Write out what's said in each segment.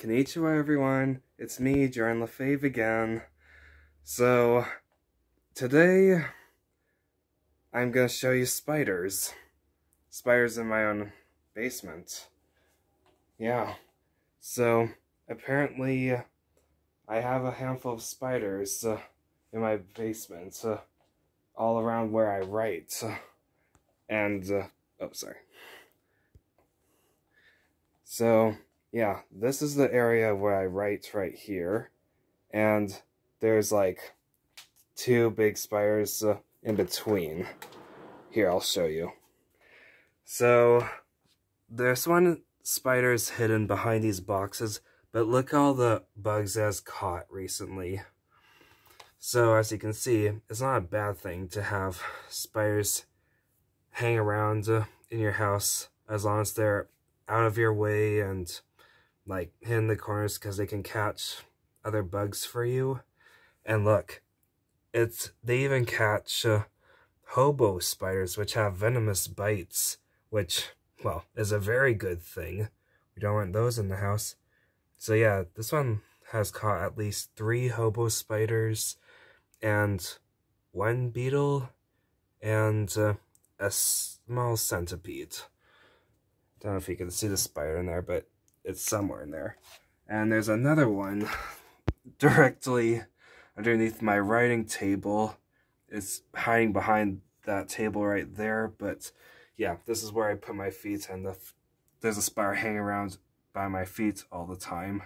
Konnichiwa everyone, it's me, Jordan Lefaivre again. So, today, I'm gonna show you spiders. Spiders in my own basement. Yeah, so apparently I have a handful of spiders in my basement, all around where I write. And, oh, sorry. So, yeah, this is the area where I write right here, and there's like two big spiders in between. Here, I'll show you. So, there's one spider's hidden behind these boxes, but look all the bugs it has caught recently. So, as you can see, it's not a bad thing to have spiders hang around in your house, as long as they're out of your way and like hidden in the corners, because they can catch other bugs for you. And look, they even catch hobo spiders, which have venomous bites, which, well, is a very good thing. We don't want those in the house. So yeah, this one has caught at least 3 hobo spiders and 1 beetle and a small centipede. Don't know if you can see the spider in there, but it's somewhere in there. And there's another one directly underneath my writing table. It's hiding behind that table right there, but yeah, this is where I put my feet, and there's a spider hanging around by my feet all the time.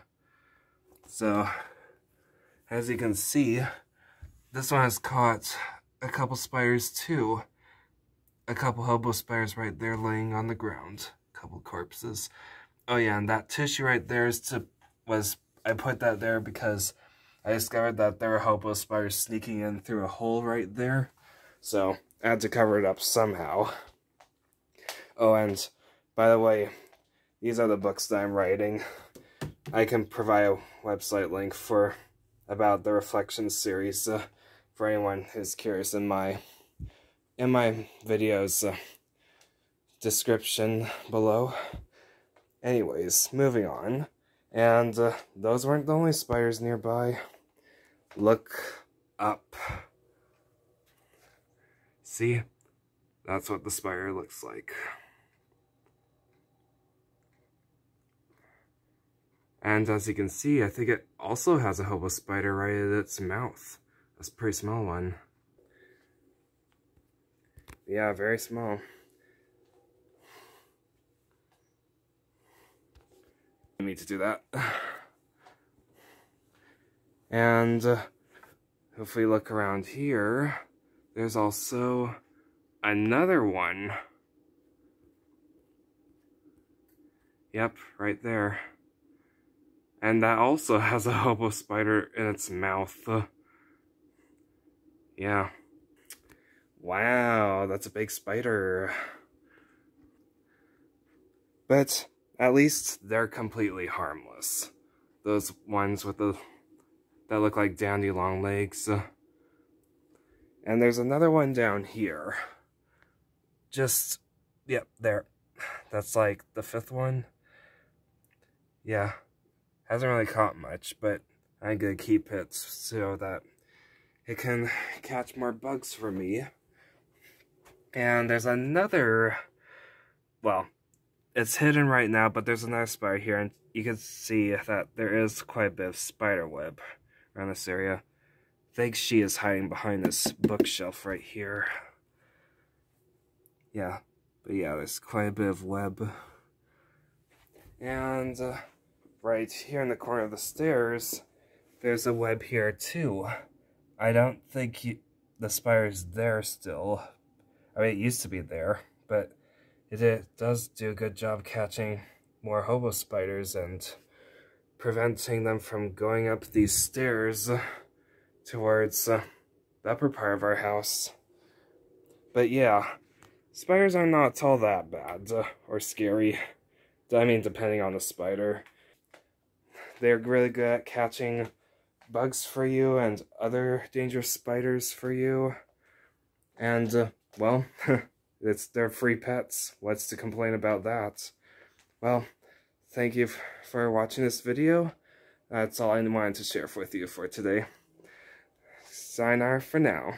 So, as you can see, this one has caught a couple spiders too. A couple hobo spiders right there laying on the ground. A couple corpses. Oh yeah, and that tissue right there I put that there because I discovered that there were hobo spiders sneaking in through a hole right there. So, I had to cover it up somehow. Oh, and by the way, these are the books that I'm writing. I can provide a website link for about the Reflection series for anyone who's curious in my video's description below. Anyways, moving on. And those weren't the only spiders nearby. Look up. See? That's what the spider looks like. And as you can see, I think it also has a hobo spider right at its mouth. That's a pretty small one. Yeah, very small. I need to do that. And if we look around here, there's also another one. Yep, right there. And that also has a hobo spider in its mouth. Yeah. Wow, that's a big spider. But at least they're completely harmless. Those ones with that look like dandy long legs. And there's another one down here. Just, yep, there. That's like the 5th one. Yeah, hasn't really caught much, but I'm gonna keep it so that it can catch more bugs for me. And there's another, well, it's hidden right now, but there's another spider here, and you can see that there is quite a bit of spider web around this area. I think she is hiding behind this bookshelf right here. Yeah, but yeah, there's quite a bit of web. And right here in the corner of the stairs, there's a web here too. I don't think the spider's there still. I mean, it used to be there, but it does do a good job catching more hobo spiders and preventing them from going up these stairs towards the upper part of our house. But yeah, spiders are not all that bad or scary. I mean, depending on the spider. They're really good at catching bugs for you and other dangerous spiders for you. And, well, they're free pets. What's to complain about that? Well, Thank you for watching this video. That's all I wanted to share with you for today. Sayonara for now.